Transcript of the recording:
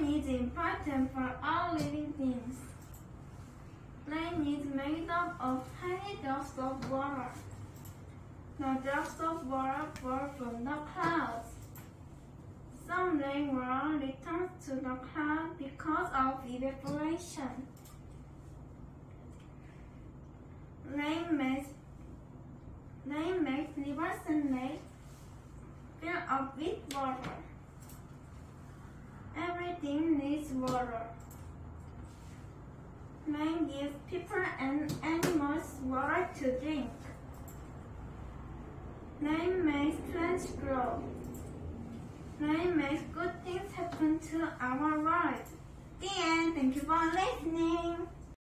Rain is important for all living things. Rain is made up of tiny drops of water. The drops of water fall from the clouds. Some rainwater returns to the cloud because of evaporation. Rain makes rivers and lakes fill up with water. Everything needs water. Rain gives people and animals water to drink. Rain makes plants grow. Rain makes good things happen to our world. The end. Thank you for listening.